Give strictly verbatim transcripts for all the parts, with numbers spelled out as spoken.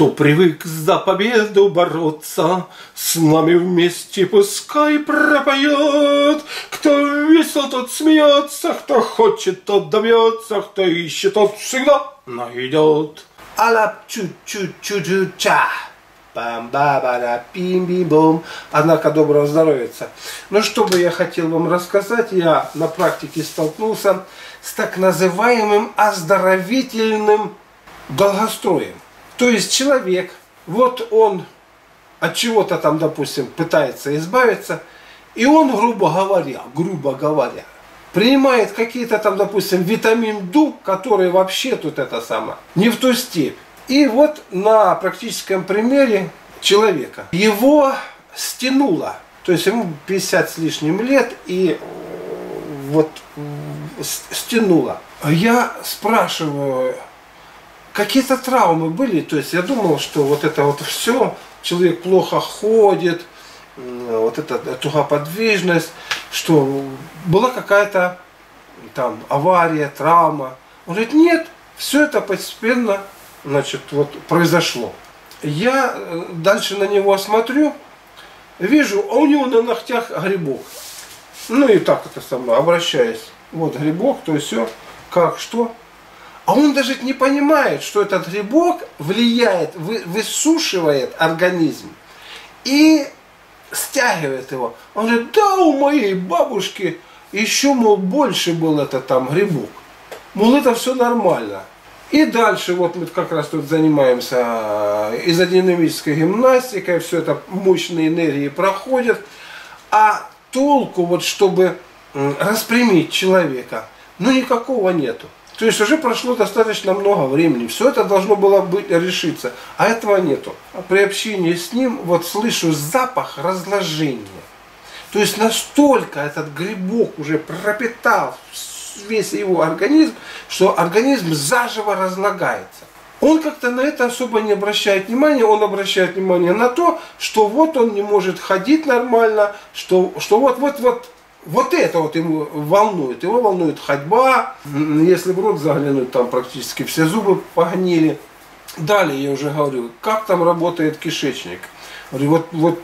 Кто привык за победу бороться, с нами вместе пускай пропоет. Кто весел, тот смеется, кто хочет, тот добьется, кто ищет, тот всегда найдет. Алап чу-чу-чу-чу-ча. Бам-ба-ба-да-пим-би-бом. Однако доброго здоровьица. Ну что бы я хотел вам рассказать, я на практике столкнулся с так называемым оздоровительным долгостроем. То есть человек, вот он от чего-то там, допустим, пытается избавиться, и он, грубо говоря, грубо говоря, принимает какие-то там, допустим, витамин Д, который вообще тут это самое, не в ту степь. И вот на практическом примере человека. Его стянуло, то есть ему пятьдесят с лишним лет, и вот стянуло. Я спрашиваю... Какие-то травмы были, то есть я думал, что вот это вот все, человек плохо ходит, вот эта тугоподвижность, что была какая-то там авария, травма. Он говорит, нет, все это постепенно, значит, вот произошло. Я дальше на него смотрю, вижу, а у него на ногтях грибок. Ну и так это самое, обращаюсь, вот грибок, то есть все, как, что. А он даже не понимает, что этот грибок влияет, высушивает организм и стягивает его. Он говорит, да, у моей бабушки еще, мол, больше был этот там грибок. Мол, это все нормально. И дальше вот мы как раз тут занимаемся изодинамической гимнастикой, все это мощные энергии проходят. А толку, вот чтобы распрямить человека, ну никакого нету. То есть уже прошло достаточно много времени. Все это должно было быть решиться. А этого нету. При общении с ним вот слышу запах разложения. То есть настолько этот грибок уже пропитал весь его организм, что организм заживо разлагается. Он как-то на это особо не обращает внимания. Он обращает внимание на то, что вот он не может ходить нормально, что, что вот вот вот. Вот это вот ему волнует, его волнует ходьба, если в рот заглянуть, там практически все зубы погнили. Далее я уже говорю, как там работает кишечник. Говорю, вот, вот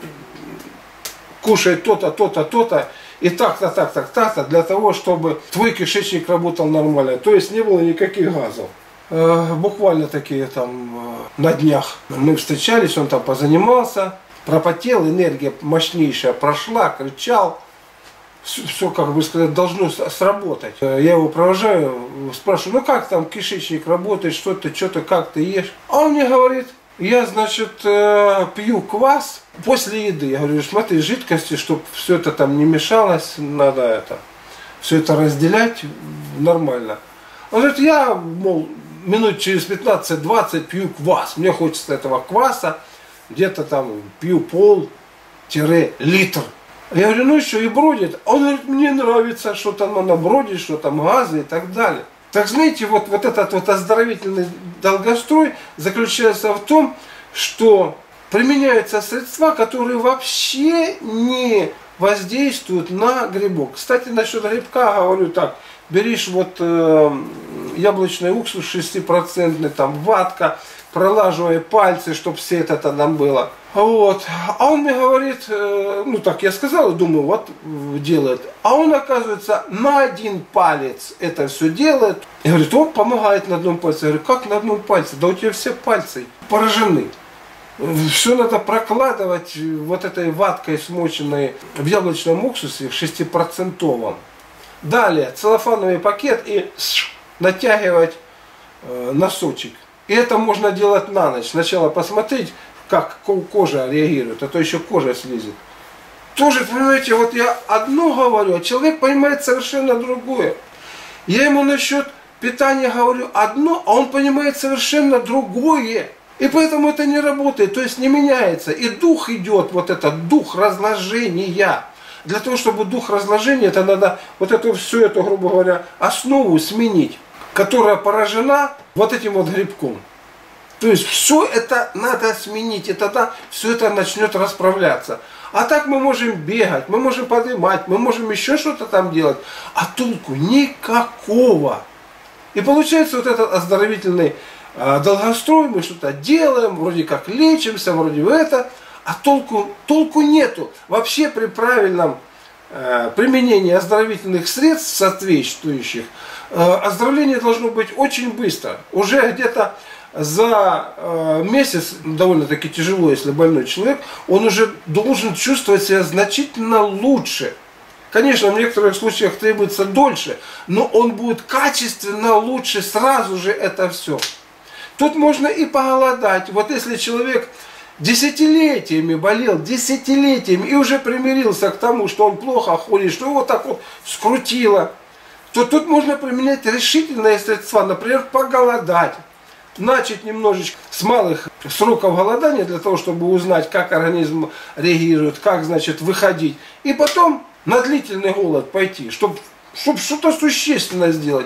кушай то-то, то-то, то-то, и так-то, так-то, так-то, для того, чтобы твой кишечник работал нормально. То есть не было никаких газов. Буквально такие там на днях мы встречались, он там позанимался, пропотел, энергия мощнейшая прошла, кричал. Все, как бы сказать, должно сработать. Я его провожаю, спрашиваю, ну как там кишечник работает, что ты, что ты, как ты ешь? А он мне говорит, я, значит, пью квас после еды. Я говорю, смотри, жидкости, чтобы все это там не мешалось, надо это, все это разделять нормально. Он говорит, я, мол, минут через пятнадцать-двадцать пью квас, мне хочется этого кваса, где-то там пью пол-литр. Я говорю, ну еще и бродит. Он говорит, мне нравится, что там она бродит, что там газы и так далее. Так знаете, вот, вот этот вот оздоровительный долгострой заключается в том, что применяются средства, которые вообще не воздействуют на грибок. Кстати, насчет грибка говорю так. Берешь вот э, яблочный уксус шесть процентов, там ватка, пролаживая пальцы, чтобы все это там было. Вот. А он мне говорит, э, ну так я сказал, думаю, вот делает. А он, оказывается, на один палец это все делает. И говорит, он помогает на одном пальце. Я говорю, как на одном пальце? Да у тебя все пальцы поражены. Все надо прокладывать вот этой ваткой, смоченной в яблочном уксусе шесть процентов. Далее целлофановый пакет и натягивать носочек. И это можно делать на ночь. Сначала посмотреть, как кожа реагирует, а то еще кожа слезет. Тоже, понимаете, вот я одно говорю, а человек понимает совершенно другое. Я ему насчет питания говорю одно, а он понимает совершенно другое. И поэтому это не работает, то есть не меняется. И дух идет, вот этот дух разложения. Для того, чтобы дух разложения, это надо вот эту всю эту, грубо говоря, основу сменить, которая поражена вот этим вот грибком. То есть все это надо сменить, и тогда все это начнет расправляться. А так мы можем бегать, мы можем поднимать, мы можем еще что-то там делать, а толку никакого. И получается вот этот оздоровительный долгострой, мы что-то делаем, вроде как лечимся, вроде это, а толку, толку нету. Вообще при правильном э, применении оздоровительных средств соответствующих, э, оздоровление должно быть очень быстро. Уже где-то за э, месяц, довольно-таки тяжело, если больной человек, он уже должен чувствовать себя значительно лучше. Конечно, в некоторых случаях требуется дольше, но он будет качественно лучше сразу же это все. Тут можно и поголодать. Вот если человек десятилетиями болел, десятилетиями, и уже примирился к тому, что он плохо ходит, что его так вот скрутило, то тут можно применять решительные средства, например, поголодать. Начать немножечко с малых сроков голодания, для того, чтобы узнать, как организм реагирует, как, значит, выходить. И потом на длительный голод пойти, чтобы чтоб что-то существенное сделать.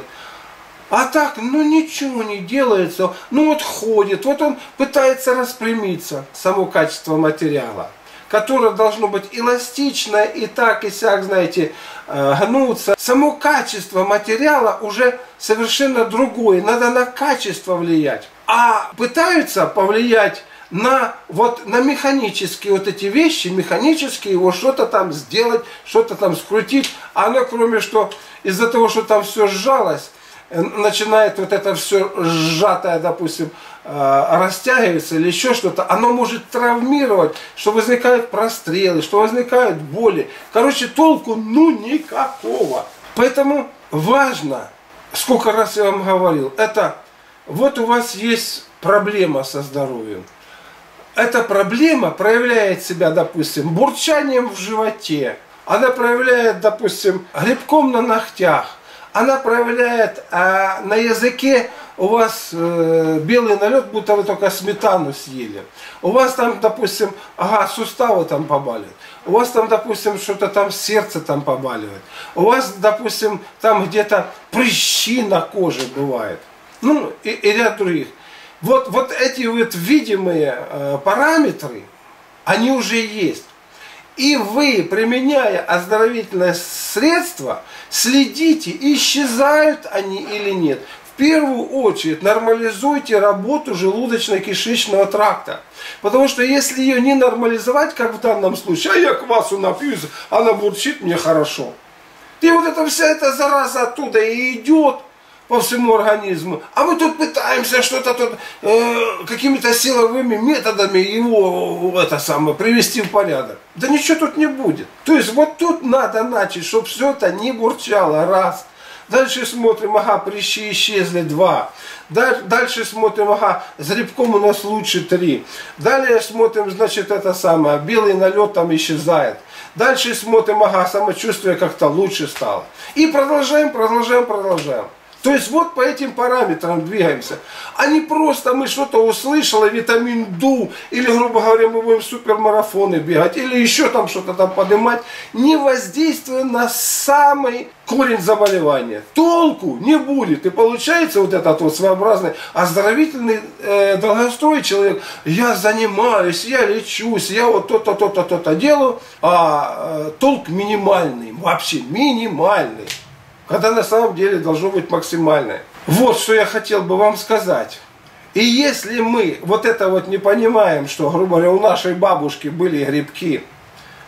А так, ну ничего не делается, ну вот ходит, вот он пытается распрямиться. Само качество материала, которое должно быть эластичное, и так, и сяк, знаете, гнуться. Само качество материала уже совершенно другое, надо на качество влиять. А пытаются повлиять на вот на механические вот эти вещи, механические его что-то там сделать, что-то там скрутить, а оно, кроме что из-за того, что там все сжалось, начинает вот это все сжатое, допустим, растягивается или еще что-то, оно может травмировать, что возникают прострелы, что возникают боли. Короче, толку ну никакого. Поэтому важно, сколько раз я вам говорил, это вот у вас есть проблема со здоровьем. Эта проблема проявляет себя, допустим, бурчанием в животе. Она проявляет, допустим, грибком на ногтях. Она проявляет, а на языке у вас э, белый налет, будто вы только сметану съели. У вас там, допустим, ага, суставы там побаливают. У вас там, допустим, что-то там сердце там побаливает. У вас, допустим, там где-то прыщи на коже бывает. Ну, и, и ряд других. Вот, вот эти вот видимые э, параметры, они уже есть. И вы, применяя оздоровительное средство, следите, исчезают они или нет. В первую очередь нормализуйте работу желудочно-кишечного тракта. Потому что если ее не нормализовать, как в данном случае, а я квасу напьюсь, она бурчит, мне хорошо. И вот эта вся эта зараза оттуда и идет по всему организму. А мы тут пытаемся что-то тут э, какими-то силовыми методами его это самое, привести в порядок. Да ничего тут не будет. То есть вот тут надо начать, чтобы все это не бурчало. Раз. Дальше смотрим, ага, прыщи исчезли. Два. Дальше смотрим, ага, с рябком у нас лучше. Три. Далее смотрим, значит, это самое, белый налет там исчезает. Дальше смотрим, ага, самочувствие как-то лучше стало. И продолжаем, продолжаем, продолжаем. То есть вот по этим параметрам двигаемся. А не просто мы что-то услышали, витамин Ду, или, грубо говоря, мы будем супермарафоны бегать, или еще там что-то там поднимать, не воздействуя на самый корень заболевания. Толку не будет. И получается вот этот вот своеобразный оздоровительный э, долгострой человек. Я занимаюсь, я лечусь, я вот то-то, то-то, то-то делаю. А э, толк минимальный, вообще минимальный. Когда на самом деле должно быть максимальное. Вот что я хотел бы вам сказать. И если мы вот это вот не понимаем, что, грубо говоря, у нашей бабушки были грибки,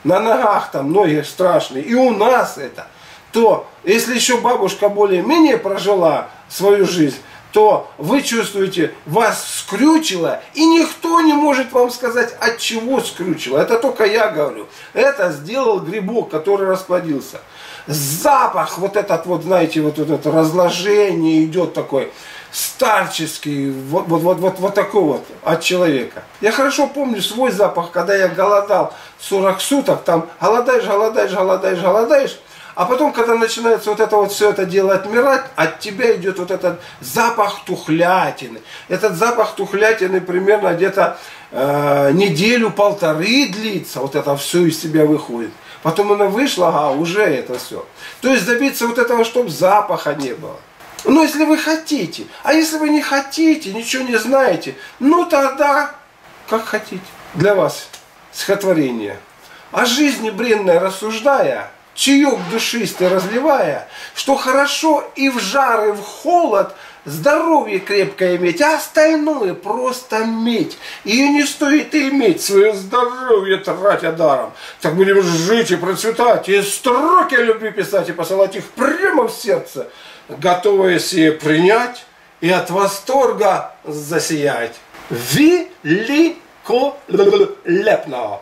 на ногах там ноги страшные, и у нас это, то если еще бабушка более-менее прожила свою жизнь, то вы чувствуете, вас скрючило, и никто не может вам сказать, от чего скрючило. Это только я говорю. Это сделал грибок, который расплодился. Запах, вот этот вот, знаете, вот, вот это разложение идет такой старческий, вот, вот, вот, вот, вот такой вот от человека. Я хорошо помню свой запах, когда я голодал сорок суток, там голодаешь, голодаешь, голодаешь, голодаешь, а потом, когда начинается вот это вот все это дело отмирать, от тебя идет вот этот запах тухлятины. Этот запах тухлятины примерно где-то э, неделю-полторы длится, вот это все из себя выходит. Потом она вышла, а уже это все. То есть добиться вот этого, чтобы запаха не было. Но если вы хотите, а если вы не хотите, ничего не знаете, ну тогда как хотите. Для вас стихотворение. О жизни бренной рассуждая, чаек душистый разливая, что хорошо и в жар, и в холод, здоровье крепкое иметь, а остальное просто медь. И не стоит иметь свое здоровье, тратя даром. Так будем жить и процветать, и строки любви писать, и посылать их прямо в сердце, готовые сие принять и от восторга засиять. Великолепно!